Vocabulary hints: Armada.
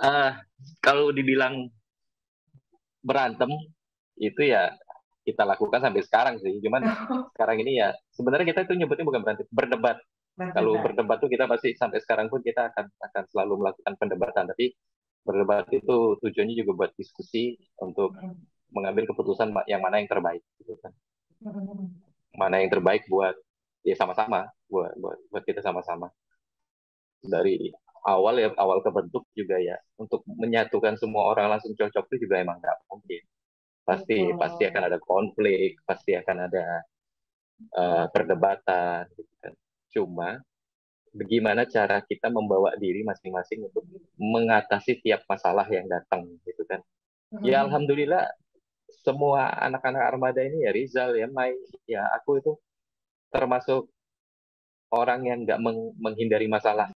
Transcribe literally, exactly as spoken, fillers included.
uh, kalau dibilang berantem itu ya kita lakukan sampai sekarang sih. Cuman sekarang ini ya sebenarnya kita itu nyebutnya bukan berantem, berdebat. Berdebat. Kalau berdebat tuh kita pasti sampai sekarang pun kita akan akan selalu melakukan perdebatan. Tapi berdebat itu tujuannya juga buat diskusi untuk mengambil keputusan yang mana yang terbaik, gitu kan? Mana yang terbaik buat ya sama-sama, buat buat buat kita sama-sama. Dari awal ya awal kebentuk juga ya untuk menyatukan semua orang langsung cocok itu juga emang nggak mungkin. Pasti oh. pasti akan ada konflik, pasti akan ada uh, perdebatan, gitu kan? Cuma bagaimana cara kita membawa diri masing-masing untuk mengatasi tiap masalah yang datang, gitu kan. Hmm. Ya alhamdulillah semua anak-anak Armada ini ya Rizal ya Mai ya aku itu termasuk orang yang nggak meng menghindari masalah.